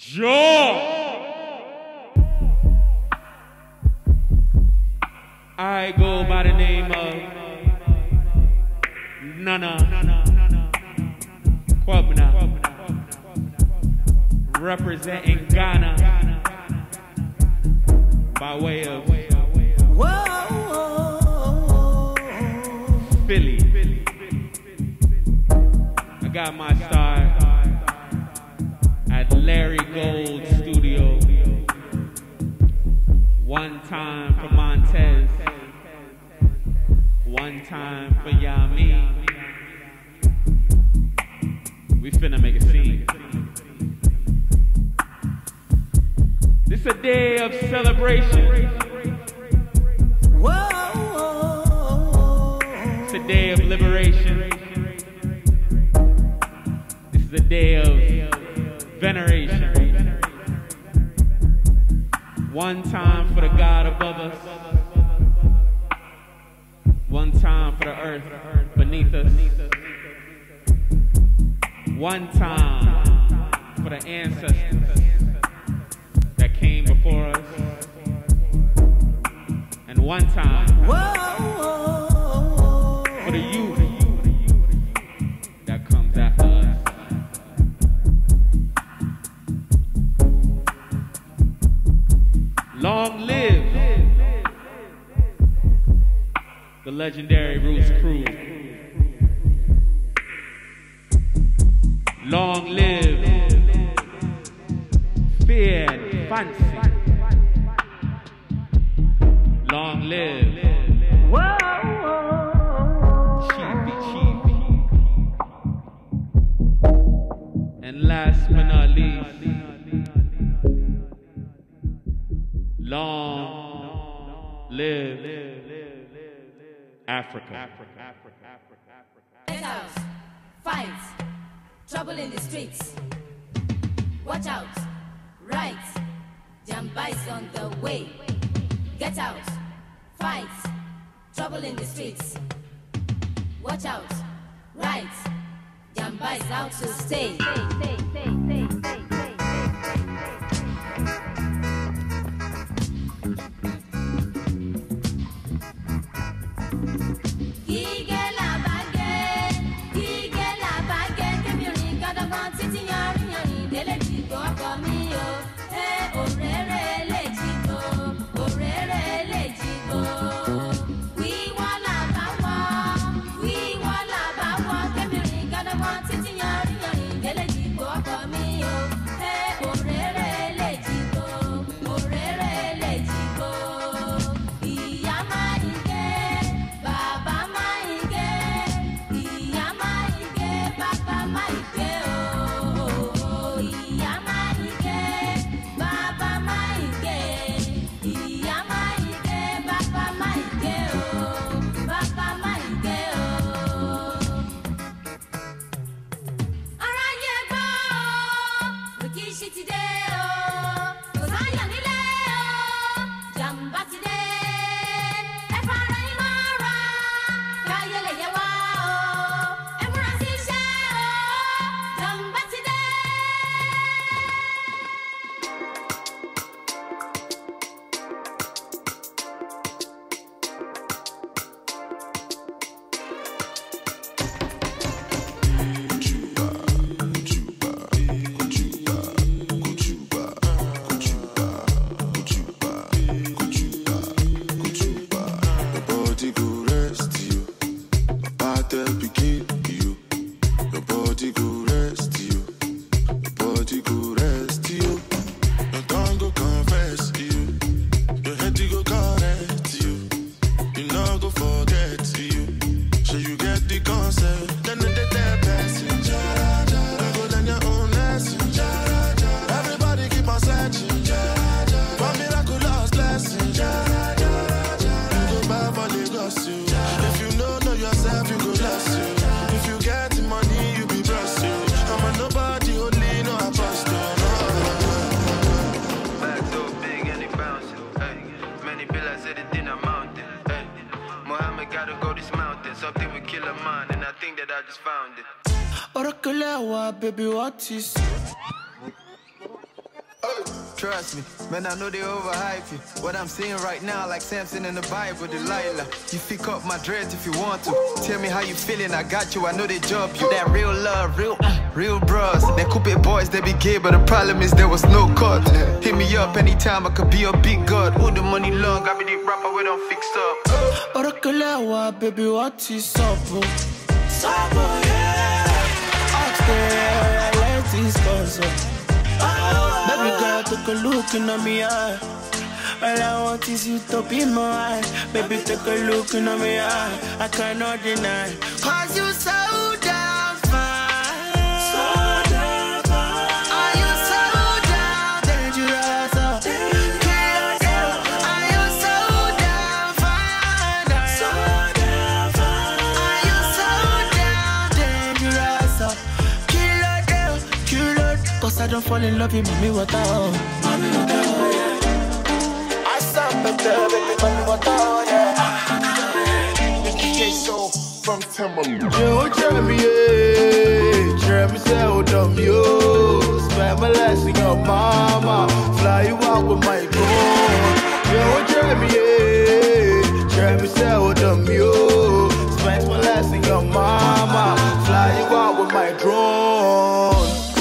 Joe. I go by the name of Nana Kwabena, representing Ghana by way of Philly. I got my start at Larry Gold Studio, one time for Montez, one time for Yami. We finna make a scene. This a day of celebration. It's a day of liberation. This is a day of veneration. One time for the God above us, one time for the earth beneath us, one time for the ancestors that came before us, and one time for the youth that comes after us. Long live the legendary Roots Crew. Long live Fear and Fancy. Long live Cheapy Cheapy. And last but not least, long live Africa. Dead house, fights, trouble in the streets. Watch out, right, Jambais on the way. Get out, fights, trouble in the streets. Watch out, right, Jambais out to stay. Baby, what is Trust me, man, I know they overhype you. What I'm seeing right now, like Samson in the Bible, Delilah. You pick up my dreads if you want to. Tell me how you feeling, I got you, I know they job you. That real love, real bros. They Coupé boys, they be gay, but the problem is there was no cut. Hit me up anytime, I could be a big god. All the money long, I be the rapper, we don't fix up. Orokelewa, baby, what is up, bro? Sabo, yeah. Ask the I let this go, so. Baby girl, take a look in my eye. All I want is you to be my wife. Baby, take a look in my eye. I cannot deny. Cause you so damn fine. So damn fine. Are you so damn dangerous? Are you so damn fine? So damn fine. Are you so damn dangerous? Cause I don't fall in love with mommy water. Mommy water, yeah. I sound better, baby, mommy water, yeah. It's DJ Show from Timberland. Yo, Jeremy, yeah. Jeremy said, hold on, yo. Spend my last thing on mama. Fly you out with my gold. Yo, Jeremy, yeah. Jeremy said, hold on, yo. Spend my last thing on mama. Fly you out with my drone.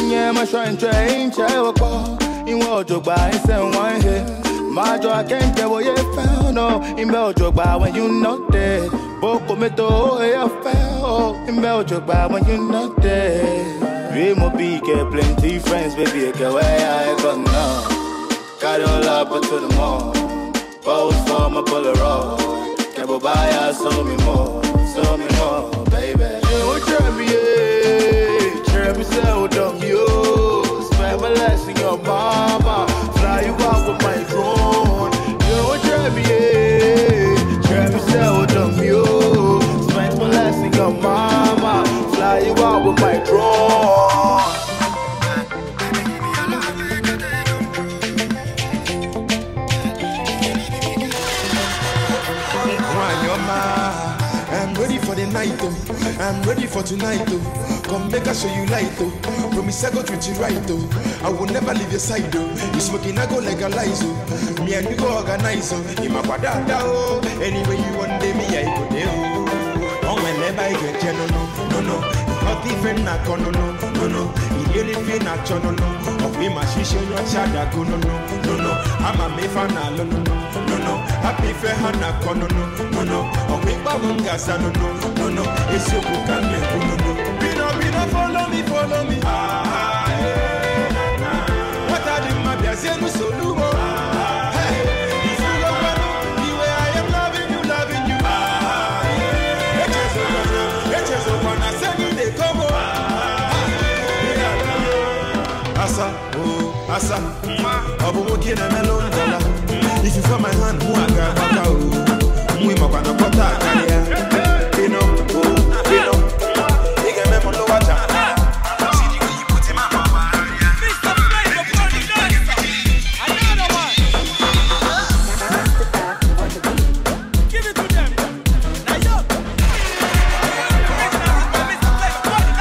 I'm trying to change. I will call in what you buy. Send one here. My job, I can't tell what you fell. No, in Belgium, buy when you're not there. Boko meto, I fell. In Belgium, buy when you're not there. We must be get plenty friends, baby. I can't wait. I got now. Got all up to the mall. Both for my Polaroid. Can't buy us so me more, baby. You try me, yeah. Try me, so dumb, you. My last in your mama, fly you out with my drone. Yo, Jeremy, yeah. Jeremy said, hold on, yo. Smack my last in your mama, fly you out with my drone. I'm ready for tonight, oh. Come make I show you light, oh. Promise I go treat you right, oh. I will never leave your side, oh. You smoking, I go like a lies, oh. Me and you go organize, oh. In my padada, oh. Anyway you want day, me I go there, oh. Oh, whenever I get you, no, no, no, no. Not even I can, no, no, no, no. It really feel natural, no, no. Of me, my sister, your child, I go, no, no, no, no. I'm a me fan, no, no, no, no. Happy fair, I can, no, no, no, no. No, no, no, it's your book and no, no. Be no, follow me. Ah, hey, nah. What are the mafia say no so do? Ah, hey, if you love me, the way I am loving you. Ah, hey, it's over now, send me the combo. Ah, hey, Asa, I'll be walking and alone. If you find my hand, who I got, we make a pota career. Pino. You get me for no water. See the way you put him on my body. Mr. Play the party dance. Another one. Give it to them. Now yo. Mr. Play the party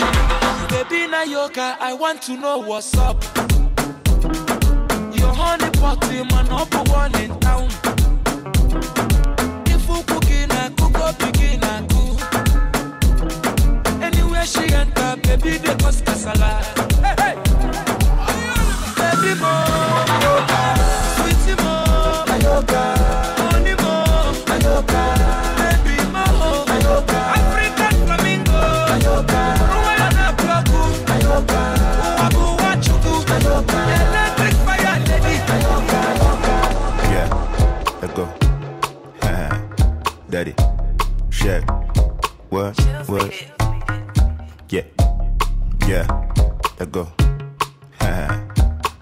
dance. Baby Nayoka, I want to know what's up. Your honey party man number one in town. Anywhere she enter, baby, they cause casala. Hey, baby, more Nayoka, sweetie more Nayoka, honey more Nayoka, baby more Nayoka, African flamingo Nayoka, Rwanda blaku Nayoka, Wabu wachuku Nayoka, electric fire lady Nayoka. Yeah, let's go. Daddy. Check. What? Yeah, let go.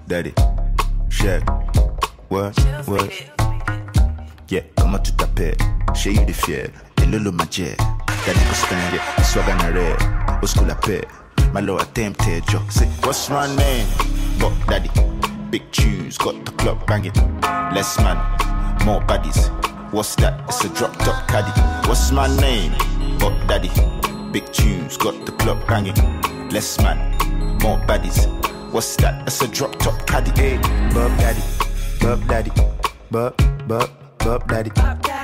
Daddy, check. What? Yeah, come on to taper. Show you the fear. The little magic. Daddy go stand here. The swag and the red. What's cool up here? My little tempted joke. Say, what's my name? Bop daddy. Big tunes. Got the club banging. Less man, more bodies. What's that? It's a drop top caddy. What's my name? Bop daddy. Big tunes, got the club banging. Less man, more baddies. What's that? That's a drop top caddy. Hey, Bop daddy, Bop daddy, Bop daddy, Bop daddy,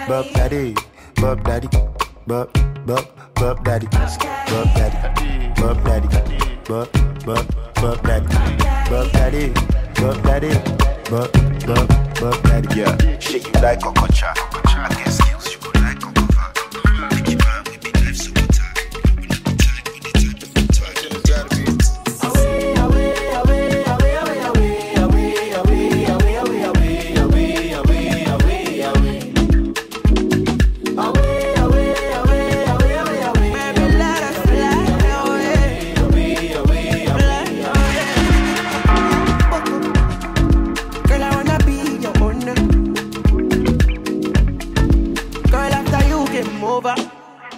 Bop daddy, Bop daddy, Bop daddy, Bop daddy, Bop daddy, Bop daddy, Bop daddy, Bop daddy. Yeah, shake you like Okocha. I can't skills you go like Okocha. Take your time, we be life so tight. We not be tight, we be tight, we be tight.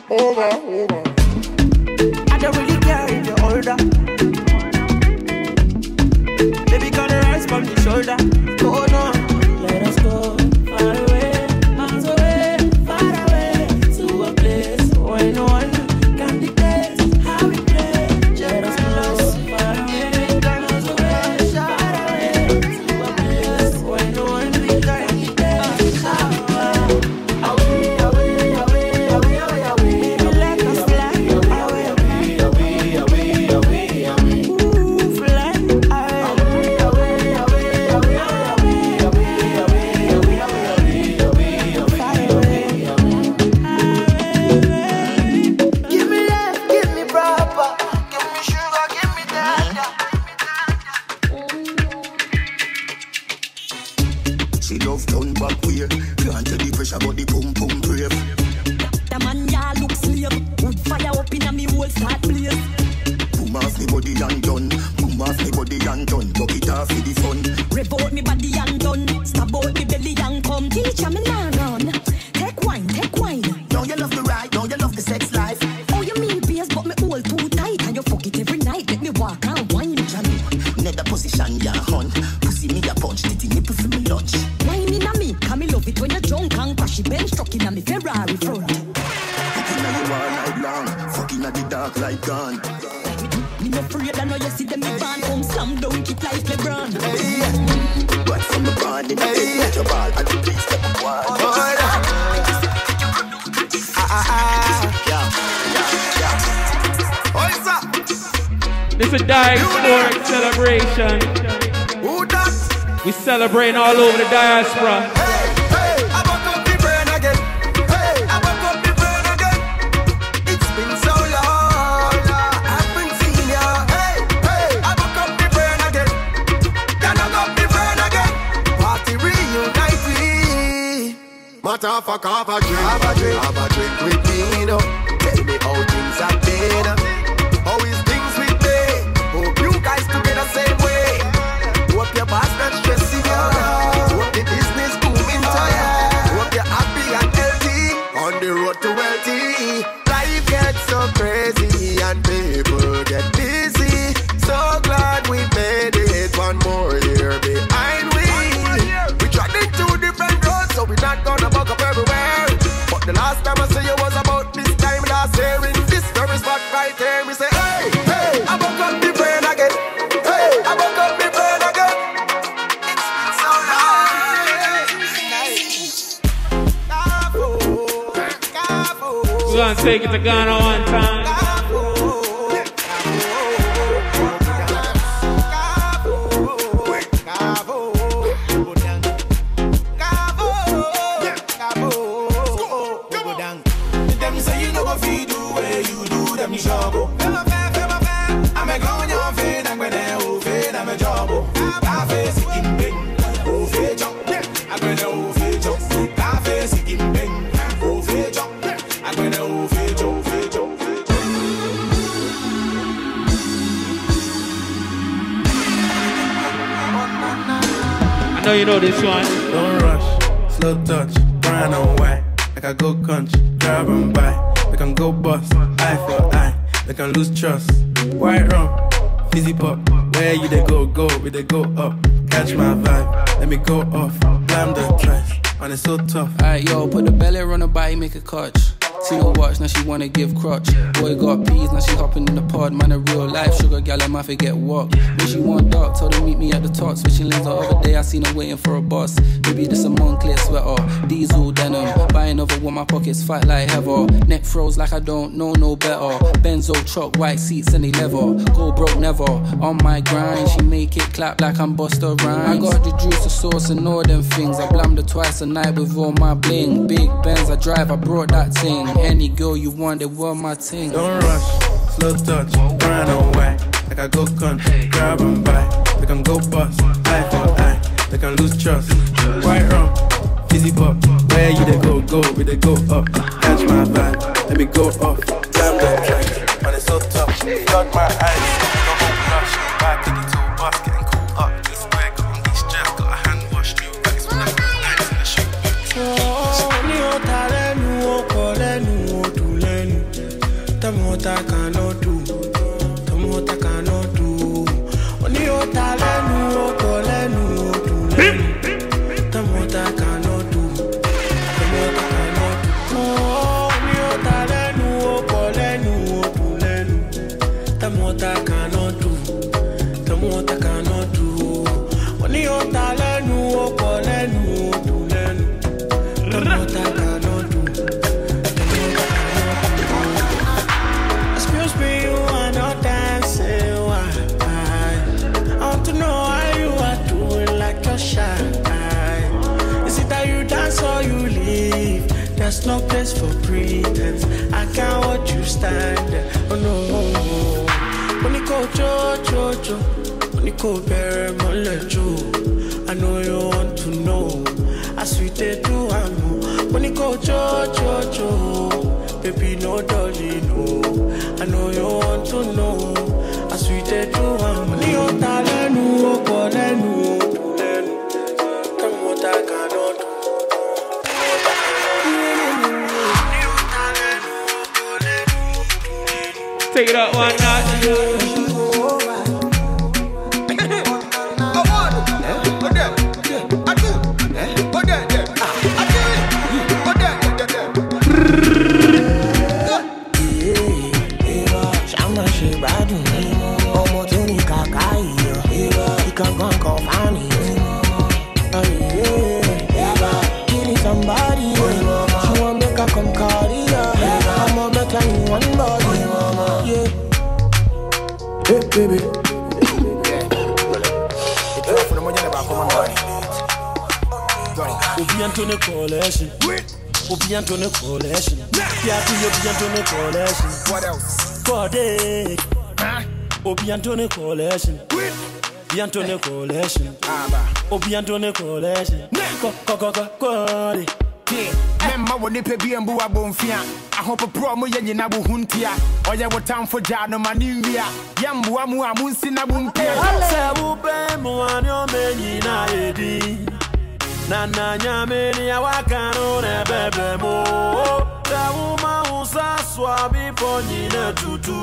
Over. I don't really care if you're older. Baby, gonna rise from your shoulder. Oh no, let us go far away, miles away, far away, to a place where no one can dictate how we play. Let us go far away, miles away, far away, to a place where no one can dictate how we play. Celebrating all over the diaspora. Hey, I woke up the brain again. Hey, I woke up the brain again. It's been so long, I've been seeing ya. Hey, I woke up the brain again. Can I got the brain again? Party reunite me. Matter of fact, have a drink with me, you know. Tell me how things are been. How is things with me? Hope you guys could be the same way. Hope your boss not stressing. Hope the business booming tired. Hope you're happy and healthy. On the road to wealthy. Life gets so crazy and people get busy. So glad we made it one more year behind we. We tried in two different roads, so we're not gonna buck up everywhere. But the last time I saw you was about this time last year. In this very spot right here, we say, hey, I woke up the brain again. Hey, I woke up the brain again. We're gonna take it to Ghana one time. Them say you know what we do, where you do them job. I'm a gone your fade, I'm gonna move it, I'm a job. I face it in big, move it up. I'm gonna move it up. I face it in big, move it up. I'm gonna move it, move it, move it. I know you know this one. Don't rush, slow touch, brown and white. Like I go country, grab and buy. They can go bust, eye for eye. They can lose trust, white rum, fizzy pop. Where you they go, we they go up. Catch my vibe, let me go off. Blam the trash, and it's so tough. Alright yo, put the belly on the body, make a catch. See her watch, now she wanna give crutch. Boy got peas, now she hopping in the pod. Man a real life sugar gal, I might forget what. When she want dark, told her meet me at the top. Switching lanes the other day, I seen her waiting for a bus. Maybe this a Montclair sweater, diesel denim. Buy another one, my pockets fat like heather. Neck froze like I don't know no better. Benzo truck, white seats and they leather. Go broke never, on my grind. She make it clap like I'm Busta Rhymes. I got the juice, the sauce and all them things. I blammed her twice a night with all my bling. Big Benz I drive, I brought that thing. Any girl you want, they were my thing. Don't rush, slow touch, run away. Like I go con, grab and buy. They can go bust, eye for eye. They can lose trust, quite wrong. Fizzy pop, where you they go, we they go up. Catch my vibe, let me go off. Damn the track, man it's so tough. Got my eyes, don't open up. She's back to the two bus, getting cool up. This way, got on these jets, got a hand wash. New bags with a good night in the shake. Tell me what I cannot do. Tell me what I cannot do. Only what I do. Tell me what I cannot do. There's no place for pretense. I can't watch you stand. Oh no. When you go cho-cho-cho, when you go bare molejo, I know you want to know. I sweet it to am. When you go cho-cho-cho, baby no dolly no. I know you want to know. I sweet it to am. When you talenu o kolenu. Take it out one night. Go baby. Yeah. What else? Cordic. Obiantone collection. Biantone collection. Obiantone collection. Cordic. Mamma would nip a bamboo bonfia. I hope a promo yanabu huntia. Or you were town for Jano Mania. Yamuamu Munsinabumpia. Nana Yamania Wakano, a bebemo. The woman who's a swabby ponina tutu.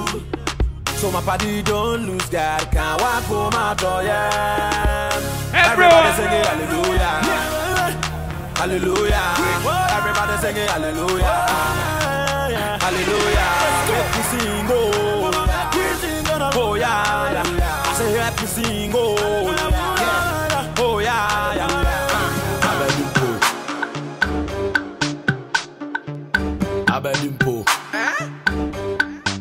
So my party don't lose that. Can't walk for my doyan. Everybody sing hallelujah. Hallelujah, everybody singing hallelujah, hallelujah, single, oh yeah, I say happy single, oh yeah, Abedimpo,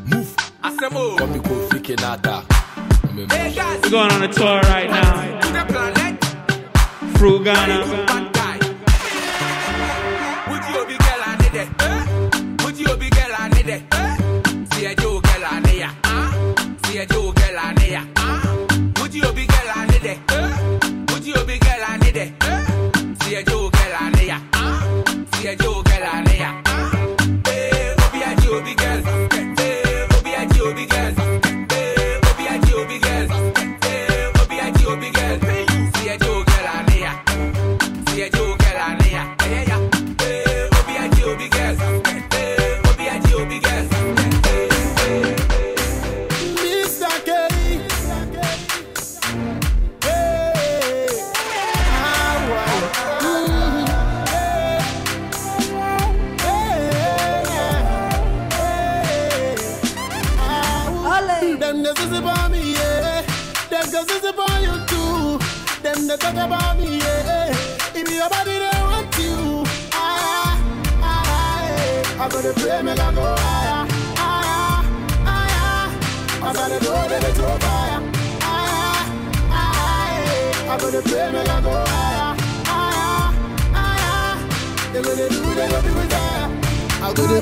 move, Asemo, Komiko Fikinada. We're going on a tour right now, through Ghana. Dale. Them that is about me, yeah. Them that is about you too. Them that talk about me, yeah. If your body don't want you, I gotta play me like a wire. I gotta know that it's over. I gotta play me like a wire. They gonna do that, they'll be with her. I gotta.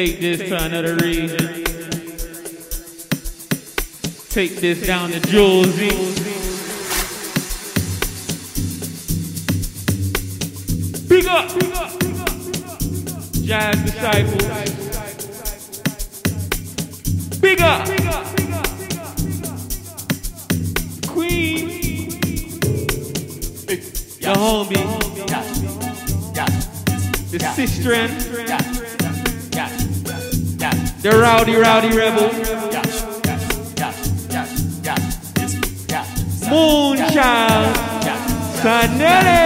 Take this to another region. Take this down to Jersey. Big up! Jazz Disciples. Big up! Queen! The homie. The sister. The rowdy rebel. Moonchild. Sanere.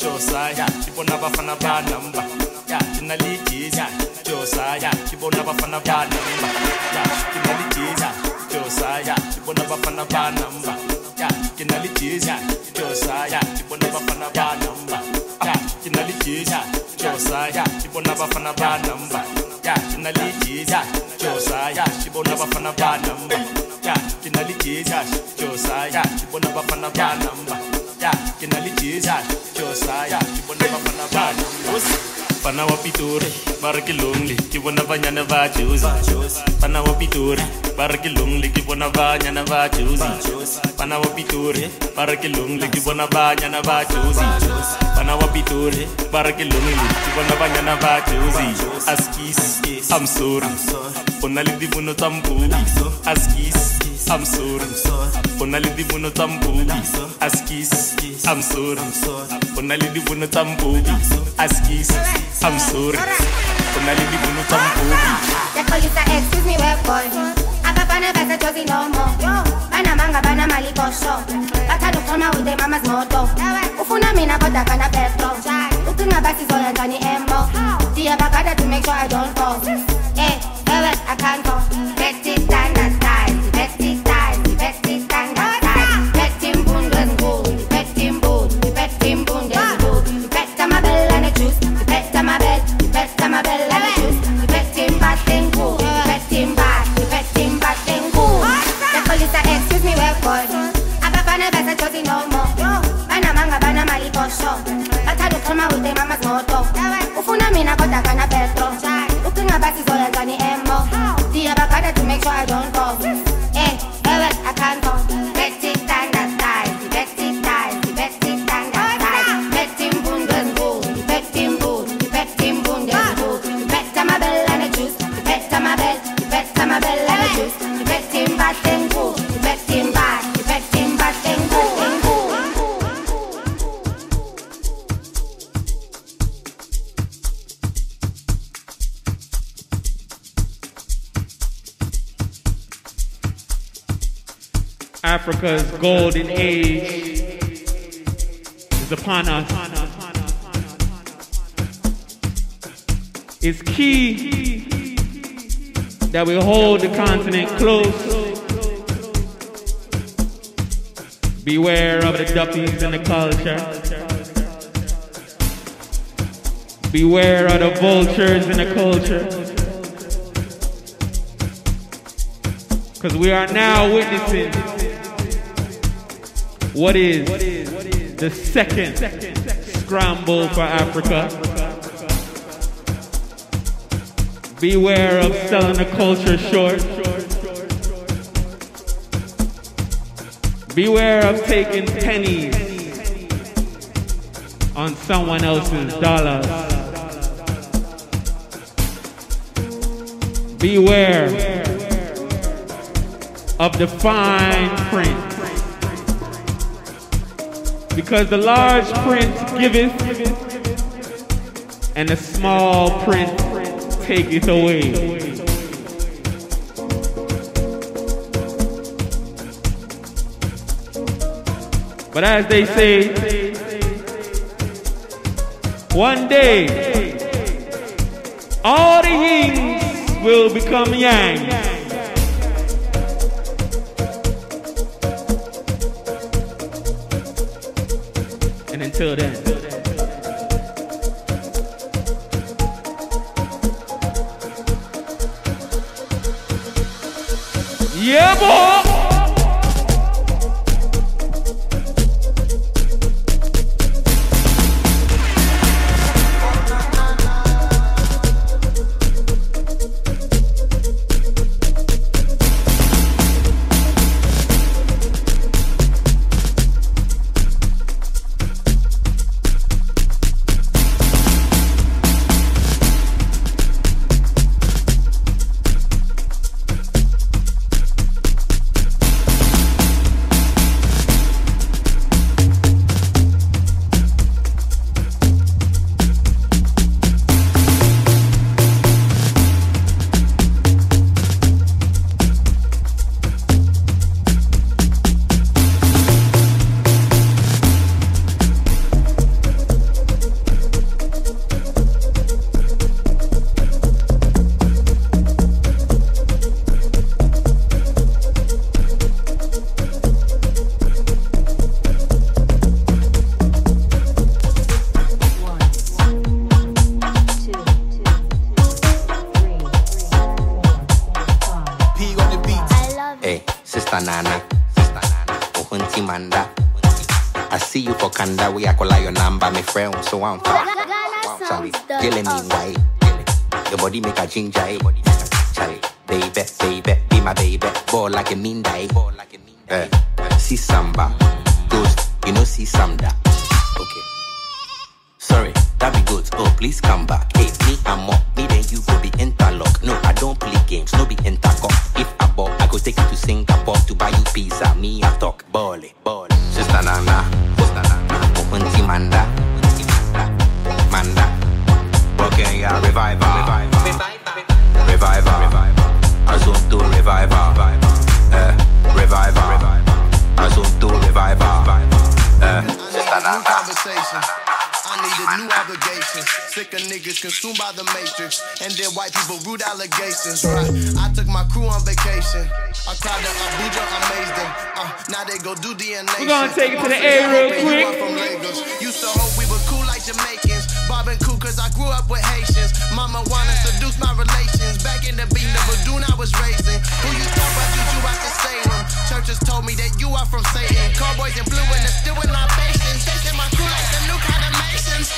Josiah, she won't have a fan of bad number. Yeah, Kinali, Josiah, she won't have a fan of bad number. Yeah, Kinali, Josiah, she won't have a fan of bad number. Yeah, Kinali, Josiah, she won't have a fan of bad number. Panawa Pitore, Barkilung, Kibona Vanyana Vajos, Panawa Pitore, Barkilung, Kibona Vanyana Vajos, Panawa Pitore, Barkilung, Kibona Vanyana Vajos, Panawa Pitore, Barkilung, Kibona Vanyana Vajos, Askis, I'm sorry, Ponali di Buno Tambu, Askis, I'm sorry, Ponali di Buno Tambu, Askis, I'm sorry, Ponali di Buno Tambu, Askis. I'm sorry. They call you, excuse me, where boy. I dozy no more. Bana manga bana maliposho. Batatu kona with the mama's moto. Ufuna mina kota kana petrol. Utunga basi zoya tani embo. Dia bakada to make sure I don't fall. Eh, well I can't go. Bestie standard style, bestie style, bestie standard style. Bestie bundes good, bestie bundes, bestie bundes good. Besta ma bella ne juice, besta ma bella, besta ma bella ne juice. Bestie batten good, bestie batten good. The police are excuse me well boy. Ababa na besa chozi no more. Bana manga bana maliposho. Batatu koma with the mama's moto. Ufuna mina kota kana petrol. Utunga basi zoya tani embo. Dia bakada to make sure I don't fall. Eh, well I can't fall. Bestie standard style, bestie style, bestie standard style. Bestie bundes good, bestie bundes, bestie bundes good. Besta ma bella ne juice, besta ma bella ne juice. Bestie batten good, bestie batten good. Africa's golden age is upon us. It's key that we hold the continent close. Beware of the duppies and the culture. Beware of the vultures and the culture. Because we are now witnessing what is the second scramble for Africa. Beware of selling the culture short. Beware of taking pennies on someone else's dollars. Beware of the fine print. Because the large print giveth, and the small print taketh away. But as they say, one day all the yings will become yangs. Until then, yeah, boy. So I'm sorry, killing me white. Your body make a ginger, Charlie, baby, baby, be my baby. Ball like a mean die. See samba, ghost, you know see samba. Okay, sorry, that be good. Oh, please come back. Hey, me and more, me then you go be interlock. No, I don't play games, no be intercock. If I ball, I go take you to Singapore to buy you pizza. Me I talk, ball, ball. Sister Nana, sister Nana, open Timanda. Yeah, revival, revival, revival, revival, revival. I zoom to revival, revival. niggas consumed by the matrix, and then white people rude allegations, right? I took my crew on vacation. I tried to Abuja, amazed them. Now they go do DNA. We're gonna take it to the A real quick. Used to hope we were cool like Jamaicans. Bob and cool cause I grew up with Haitians. Mama wanna seduce my relations. Back in the beat, the Badoon I was raising. Who you thought about you do out the Salem? Churches told me that you are from Satan. Cowboys in blue and they're still in my patience. Tasting my crew like the new kind of Masons.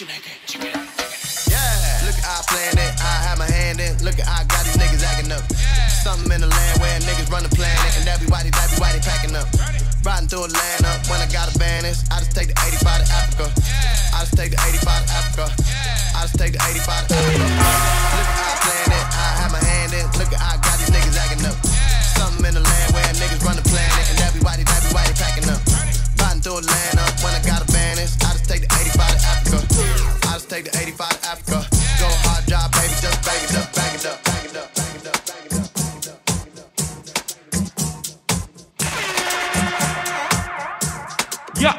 Yeah, look, I planned it, I had my hand in. Look, I got these niggas acting up. Something in the land where niggas run the planet, and that be why they packing up. Riding through Atlanta when I got a bandage. I just take the 85 to Africa. I just take the 85 to Africa. I just take the 85 to Africa. Look, I planned it, I had my hand in. Look, I got these niggas acting up. Something in the land where niggas run the planet, and that be why they packing up. Riding through Atlanta when I got a bandage. I just take the 85 to Africa. I just take the 85 to Africa. Go hard job, baby, just bag it up, bag it up. Yeah.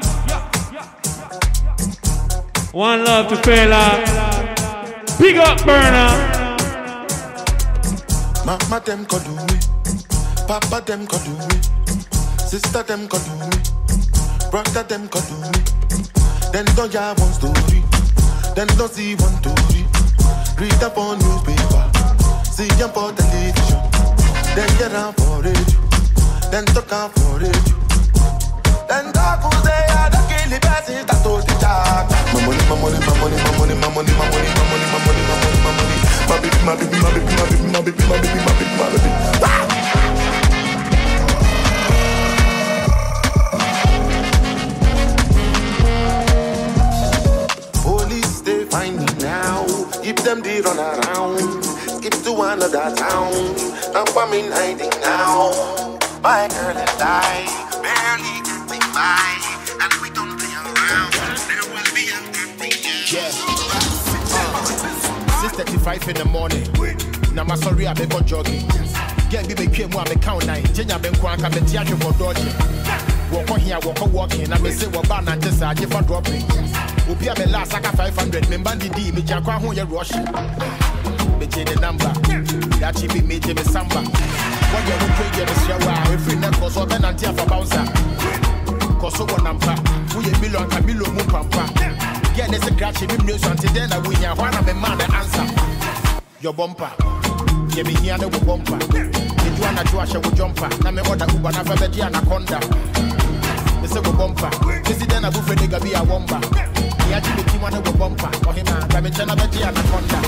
One love to Fela. Big up burner. Mama them could do me. Papa them could do me. Sister them could do me. Brother them could do me. Then don't ya one story. Then don't see one story. Read up on newspaper. See them for television. Then get out for radio. Then talk out for radio. Then talk who's there, that kill the best is that old chat. My money, my money, my money, my money, my money, my money, my money, my money, my money, my money. My baby, my baby, my baby, my baby, my baby, my baby, my baby, my baby. Police, they find me now. Give them the run around. Skip to another town. I'm in hiding now. My girl and I barely. And we don't play around. There will be a happy yeah. 6:35 in the morning. Now my sorry I beg on jogging. Get me baby more I count nine. Jenya Benko and can be tear for dodging. Walk on here, walk on walking. I may say what ban and just I give a dropping. We'll be a me last like a 500. Me bandit D, me jack on your rush. Me change the number. That she be me to me samba. What you don't pray, you don't share why. If we never cause all then and tear for bouncer. So one ampa, we a million Camilo Mupampa. Get this a crash in the news until then I win your one of the man answer. Your bumper, give me here no bumper. If you wanna do a show jumper, I'm a water Uber, I've a Diana Conda. The second bumper, this is then a buffet nigga be a womba. The agility one of a bumper, or him, I'm a Diana Conda.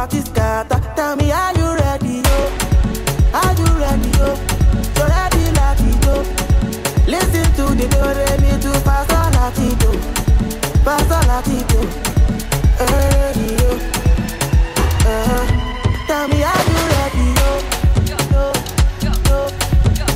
party scatter. Tell me, are you ready, yo? Are you ready, yo? So ready, latido. Listen to the do, ready to pass on latido. Pass on latido. Ready, yo. Tell me, are you ready, yo? So ready to pass on latido.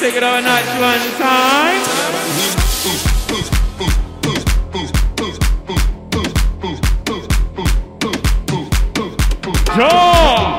Take it over not one time. Joe!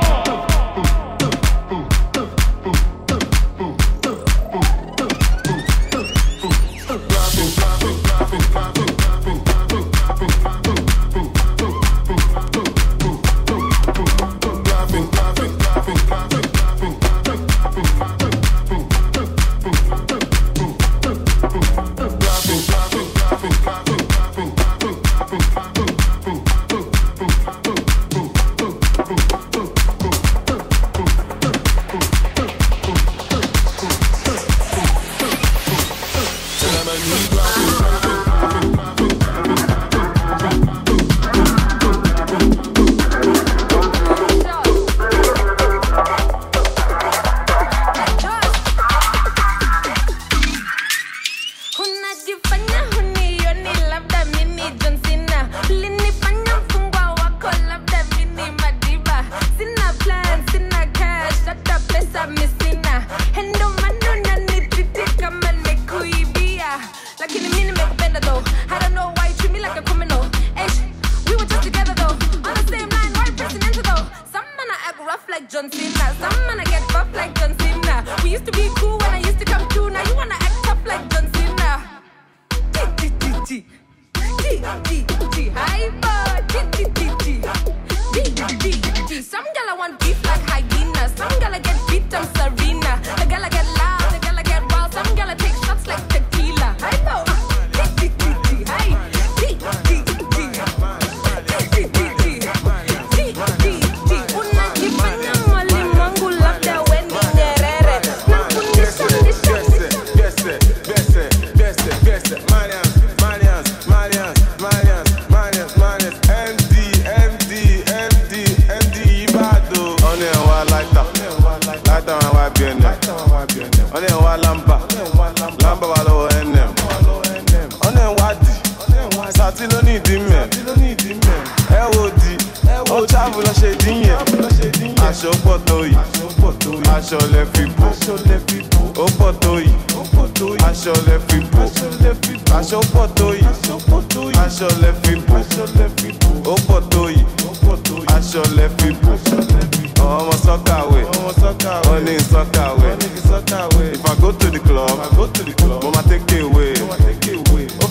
If I go to the club, Mama take it away.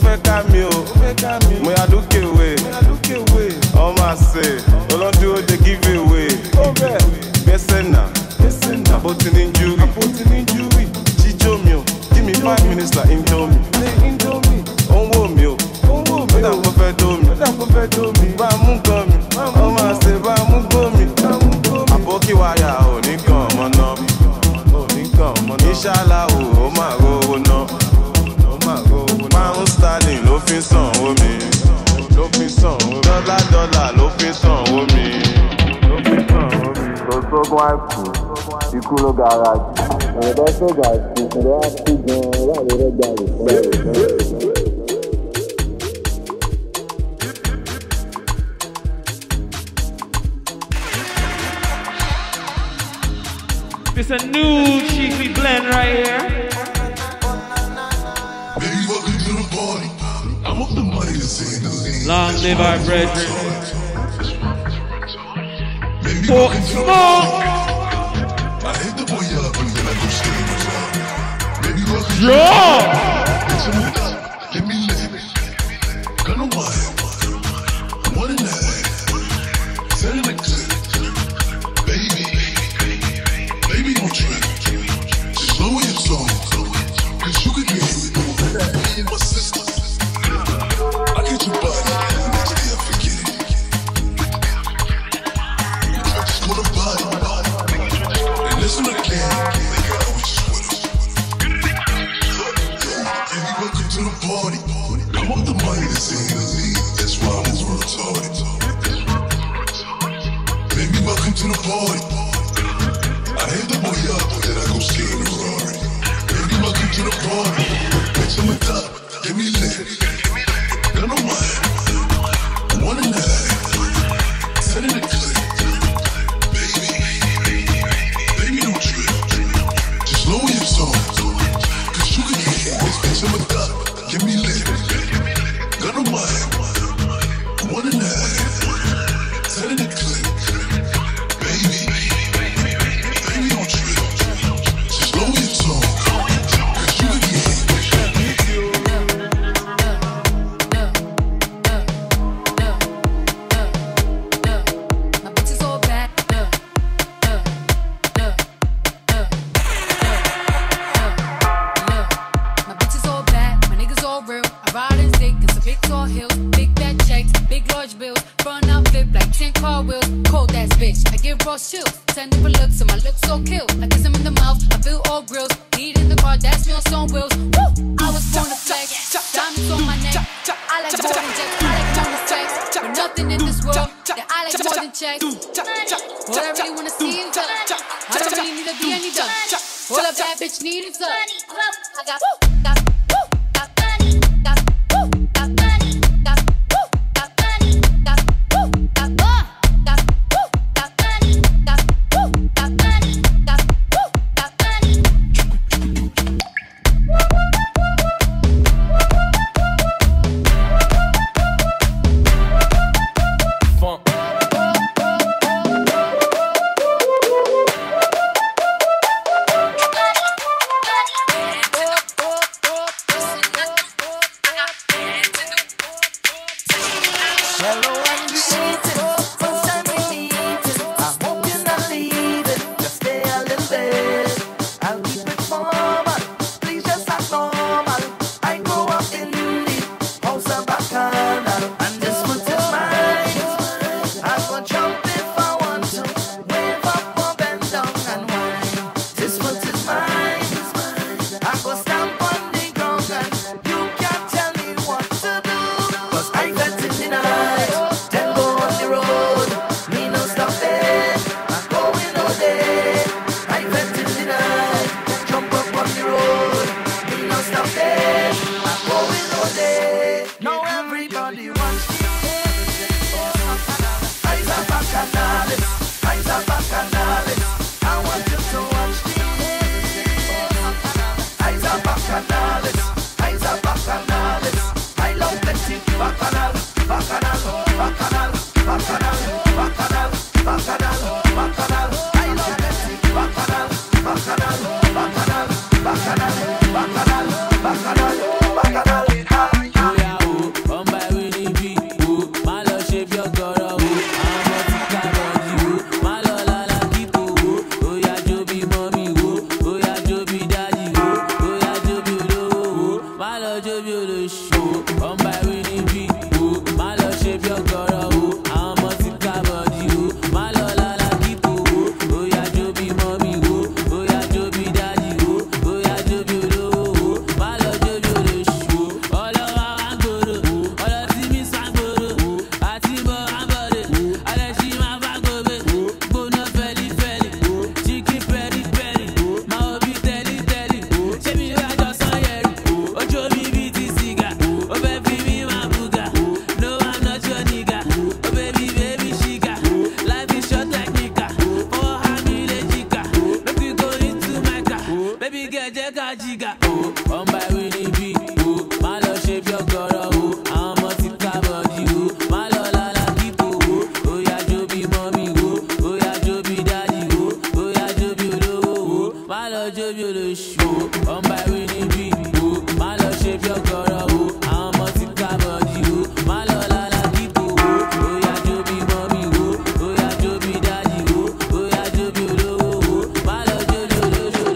jiga oh, on my willy be oh, my love shape your girl oh, I'm a sika body oh, my love la la people oh, oh ya jobi mommy oh, oh ya jobi daddy oh, oh ya jobi olo oh, my love jobi olo show, on my willy be oh, my love shape your girl oh, I'm a sika body oh, my love la la people oh, oh ya jobi mommy oh, oh ya jobi daddy oh, oh ya jobi olo oh, my love jobi olo show.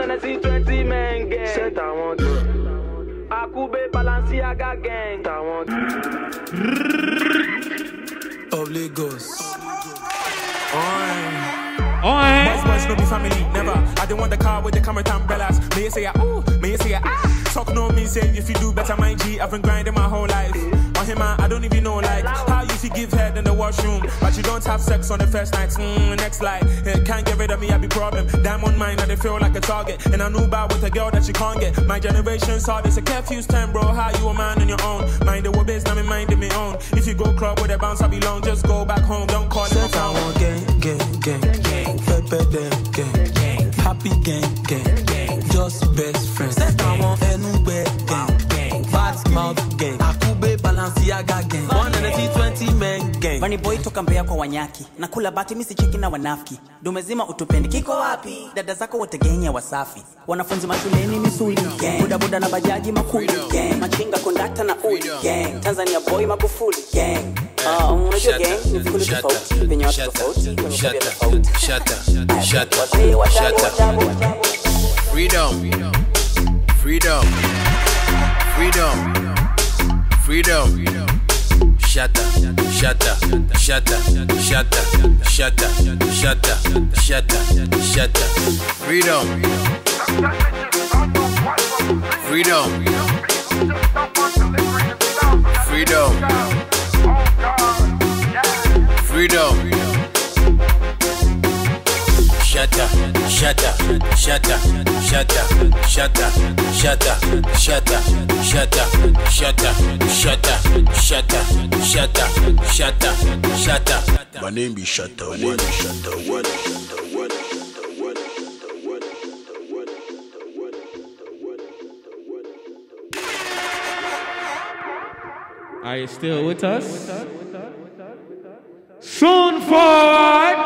120 men get set I want to. Akube Balenciaga gang I want Obligos. Boys, boys, no be family, never. I didn't want the car with the camera umbrellas. May you say a ooh, may you say a ah. Talk no me say if you do better, my G. I've been grinding my whole life. On him, I don't even know like how you see give head in the washroom, but you don't have sex on the first night. Next life, can't get rid of me, I be problem. Diamond mine, I they feel like a target, and I knew bad with a girl that you can't get. My generation saw this a curfew time, bro. How you a man on your own? Mind the wobbies, now me minding me own. If you go club with a bounce, I be long. Just go back home, don't call it my phone. Gang. Gang. Happy gang. Just best friends. Set I want anywhere gang. Fast mouth gang. Akube Balenciaga gang. 120 men gang. Vani boy toka Mbeya kwa wanyaki. Nakula bati misi cheki na wanafiki. Dumezima utupendi kiko wapi? Dada zako wote gengi ya wasafi. Wanafunzi mashuleni misuli gang. Buda na bajaji makuli gang. Machinga kondakta na uli gang. Tanzania boy Magufuli gang. Freedom. Freedom. Shut up. My name is Shut Up. Are you still with us? Soon forward.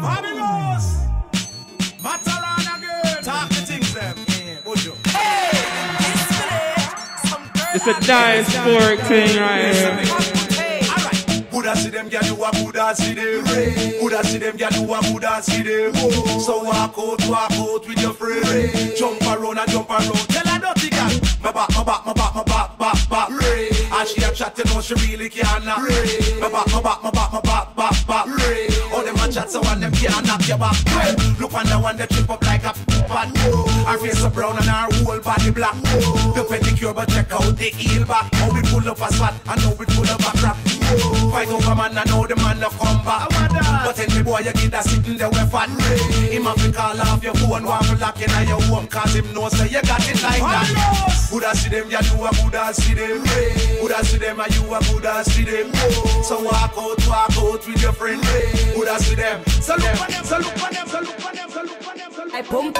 Fabulous. Matalana girl. Talk the things them. Hey, it's a diasporic thing right here. Coulda see them get you a coulda see them. Coulda see them get you a coulda see them. So walk out with your friend. Jump around. Tell her dirty girl. My back. And she a chatting on, she really can't knock. My back. All them a chat so on them can't knock your back. Look on the one that trip up like a pan. Her face so brown and her whole body black. The pedicure but check out the heel back. How we pull up a spot and how we pull up a crap. Fight over man and how the man no come back. But any boy you get a sitting there with fat. Him have to call off your phone while you lock in your home, cause him knows that you got it like that. Coulda see them, ya do a coulda see them. Coulda see them, and you a coulda see them. So walk out with your friend. Coulda see them. So look on them. I pump.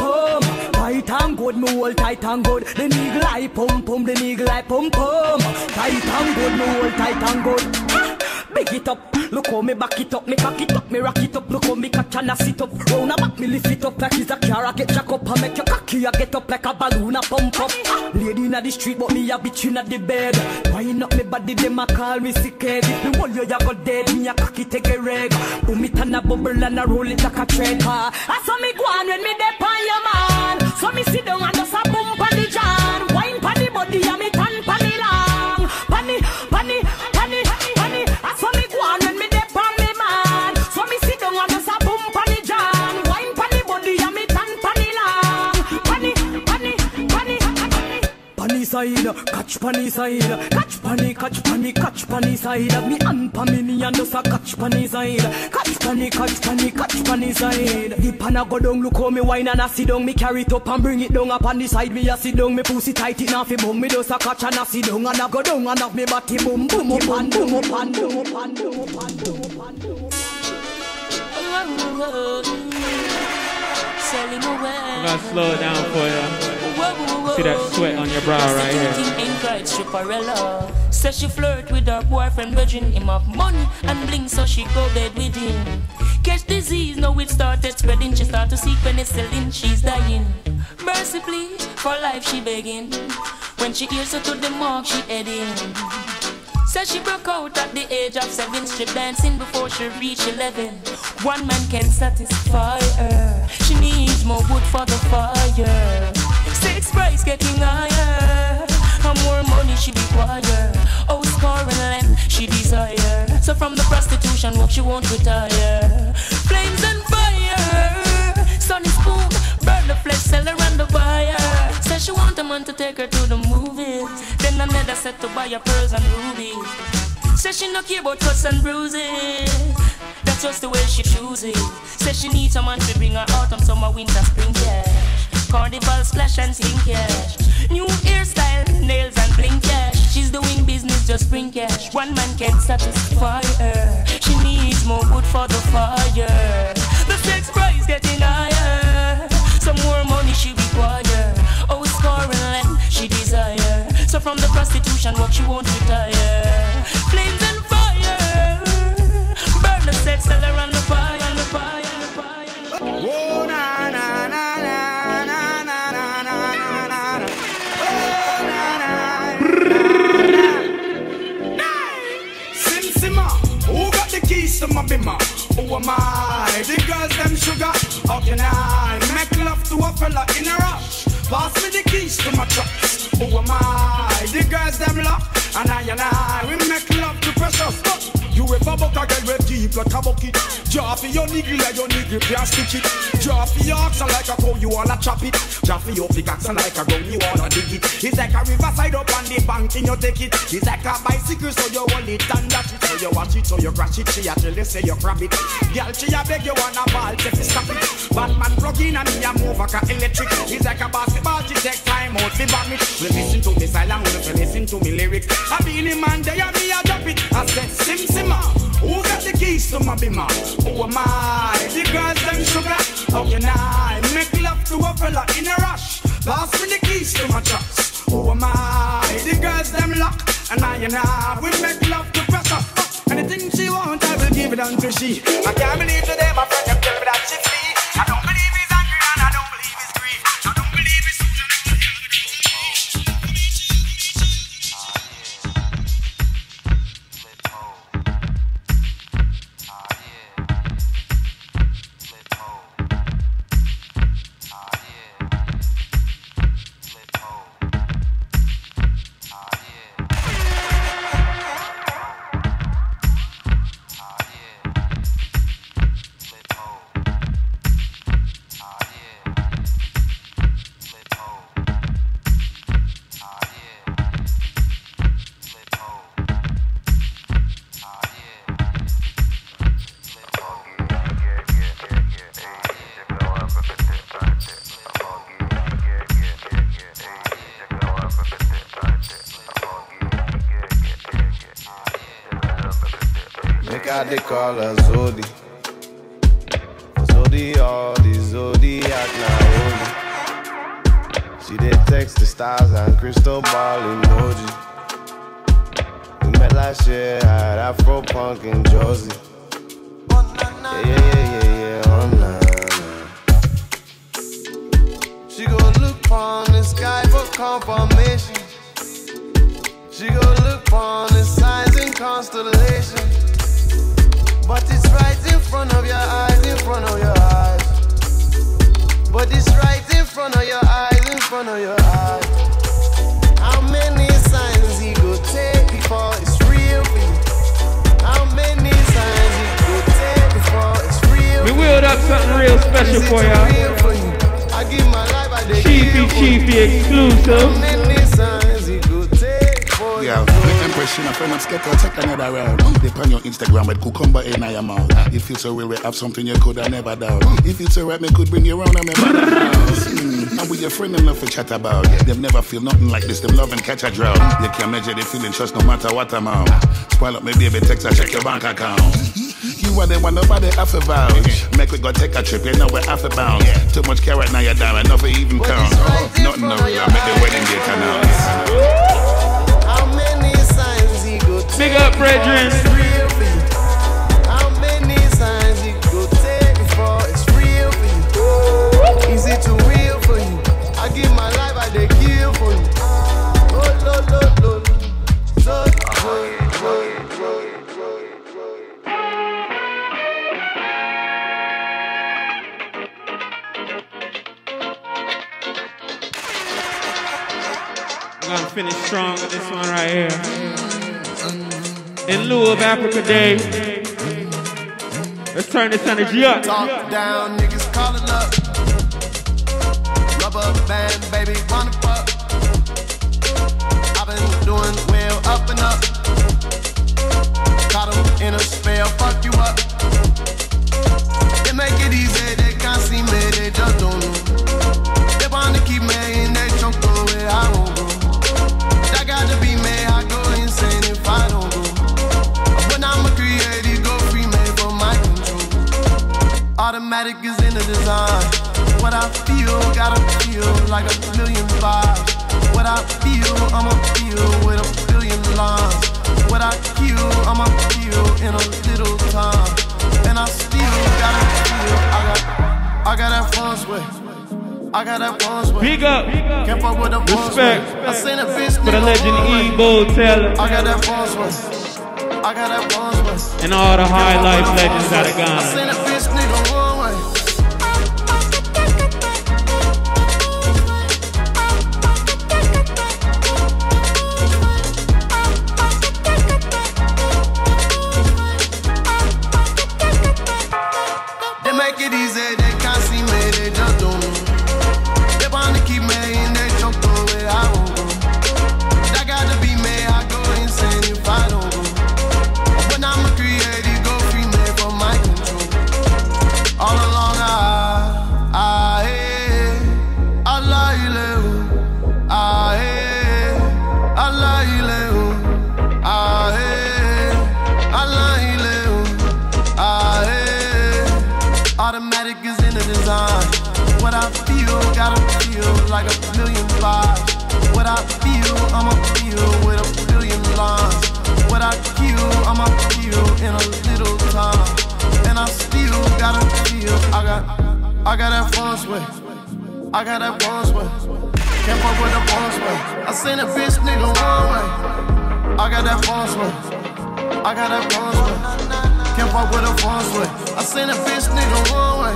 Tight and good, me hold tight and good. The nigga I pump. The nigga I pump. Tight and good, me hold tight and good. Big it up, look how me back it up, me pack it up, me rock it up, look how me catch and I sit up. Round a back me lift it up like it's a car, I get jack up, I make your cocky, I get up like a balloon, I pump up. Lady in the street, but me a bitch in the bed. Wine up me body, them a call me sick head. If me hold you, you go dead, me a cocky take a reg. Boom it and a bubble and a roll it like a train car. I saw me go on when me dip on your man. So me sit down and just a boom pan the jam. Wine pan the body and me tan pan the long. Catch pani side, catch pani side. Me and Pamini and us a catch pani side, catch pani side. The pan a go down, look how me wine and a sit down. Me carry it up and bring it down up on the side. Me a sit down, me pussy tight it off a bum. Me does a catch and a sit down and a go down and a me body boom up and. I'm gonna slow down for you. See that sweat on your brow right here. Says she flirt with her boyfriend, virgin him of money and bling, so she go bed with him. Catch disease, now it started spreading. She start to seek penicillin, she's dying. Mercifully, for life she begging. When she hears her to the mark, she heading. Says she broke out at the age of 7, strip dancing before she reached 11. One man can satisfy her. She needs more wood for the fire. Six price getting higher. And more money she require. Oh, score and land she desire. So from the prostitution work she won't retire. Flames and fire. Sun is cool. Burn the flesh, sell her and the buyer. Says she want a man to take her to the movies. Then another set to buy her pearls and rubies. Says she no care about cuts and bruises. That's just the way she chooses. Says she needs a man to bring her autumn, summer, winter, spring cash. Carnival, splash and sink cash. New hairstyle, nails and bling cash. She's doing business, just bring cash. One man can't satisfy her. She needs more wood for the fire. The sex price getting higher. Some more money she require. Oh, score and land she desire. So from the prostitution work she won't retire. Flames and fire. Burn the sex, sell her on the fire, on the fire, on the fire, on the fire. Oh, na na na. Keys to my bimmer. Who am I? The girls them sugar. How can I make love to a fella in a rush? Pass me the keys to my truck. Who am I? The girls them love. And I, we make love to precious stuff. You ever buck a girl with deep like a bucket? Jaffy your nigga like your nigga can't stitch it. Jaffy your oxen like a cow you wanna chop it. Jaffy your pickaxe like a gun you wanna dig it. It's like a riverside up on the bank and you take it. It's like a bicycle so you hold it and dash it. So you watch it so you crash it. She a tell you say you grab it. Girl she a beg you wanna ball take it stop it. Batman plug in and me a move like a electric. It's like a basketball she take time out to vomit. We listen to me silent, we listen to me lyrics. I be in the man there and me a drop it. I said Sim Simma, who got the keys to my bimmer? Who am I? The girls them sugar. How can I make love to a fella in a rush? Pass me the keys to my trucks. Who am I? The girls them luck. And I will make love to pressure. Anything she want, I will give it unto she. I can't believe today my friend them tell me that she's free. I don't believe he's angry and I don't believe he's grief. I don't believe he's Susan and I don't believe he's they call her Zodi. Zodi all the Zodiac now. She did text the stars and crystal ball emoji. We met last year at Afro Punk in Jersey. Yeah, oh nah. She gon' look on the sky for confirmation. She gon' look on the signs and constellations. But it's right in front of your eyes, in front of your eyes. But it's right in front of your eyes, in front of your eyes. How many signs he go take before it's real for you? How many signs he go take before it's real for you? We wheeled up something real special for y'all. I give my life, I did Cheapy exclusive. How many signs he go take for you? Impression of friends get out, take another round. They pan your Instagram with cucumber in your mouth. If it's a real way, have something you could have never doubt. If it's a rap, me could bring you around and remember. And with your friend, enough to chat about. They've never feel nothing like this. Them love and catch a drought. You can't measure the feeling, trust no matter what amount. Spoil up, maybe baby, text, I check your bank account. You Anyone they want, nobody have to vouch. Make we go take a trip, you know we're half a bound. Too much carrot, now you're down, enough for even count. Nothing no real, make the wedding get announced. How many signs he go take? Big up, Fredrick. How many signs he go take before it's real for you? Oh, is it too real for you? I give my life, I dey kill for you. Oh, Lord, Lord, Lord. I'm gonna finish strong with this one right here. In lieu of Africa Day, let's turn this energy up. Talk down, niggas calling up. Rubber band, baby, wanna fuck. I've been doing well, up and up. Caught them in a spell, fuck you up. They make it easy, they can't see me, they just don't know. They wanna keep me in their trunk, go where I won't go. Got to be made, I go insane if I don't go. When I'm a creative, go free man for my control. Automatic is in the design. What I feel, gotta feel like a million vibes. What I feel, I'ma feel with a billion lines. What I feel, I'ma feel in a little time. And I still gotta feel. I got that fun's way. I got that one's way. Big up. Can't fuck with the respect. I seen a bitch for the legend Ebo Taylor. I got that one's way. I got that one's way. And all the high life legends out of Ghana. I seen a bitch nigga one way. They make it easy. They can't see me. They just don't know. Gotta feel like a million vibes. What I feel, I'ma feel with a billion lines. What I feel, I'ma feel in a little time. And I still gotta feel. I got that fun's way. I got that fun's way. Can't fuck with the fun's way. I seen a bitch nigga one way. I got that fun's way. I got that fun's way. Can't fuck with the fun's way. I seen a bitch nigga one way.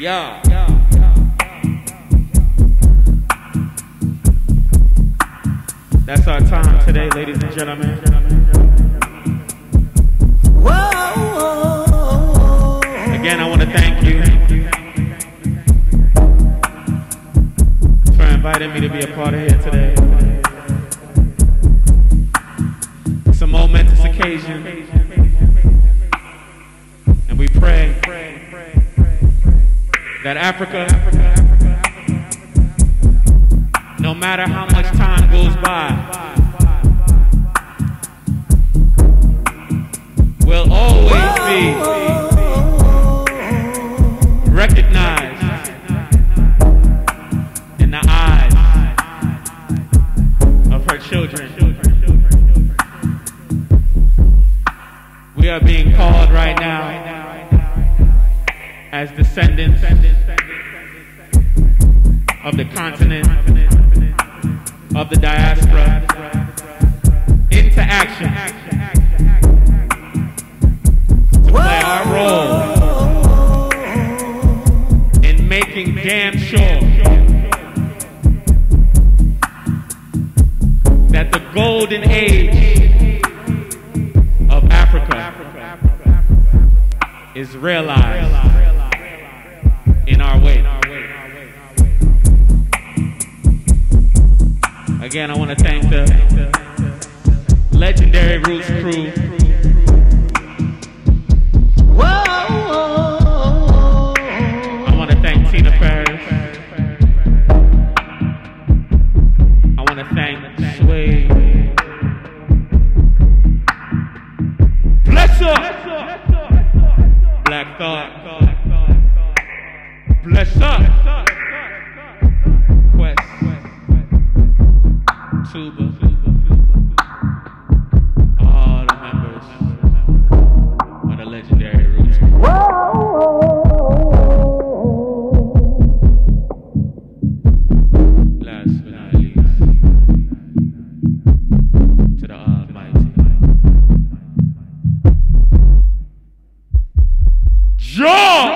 Yeah. That's our time today, ladies and gentlemen. Whoa. Again, I want to thank you for inviting me to be a part of here today. It's a momentous occasion. And we pray that Africa, no matter how much time goes by, will always be recognized in the eyes of her children. We are being called right now as descendants of the continent, of the diaspora, into action to play our role in making damn sure that the golden age of Africa is realized in our way. Again, I want to thank the legendary Roots Crew. I want to thank Tina Ferris. I want to thank Sway. Bless up, Black Thought. Bless up. Tuba, all the members of the legendary Roots. Last but not least, to the Almighty John.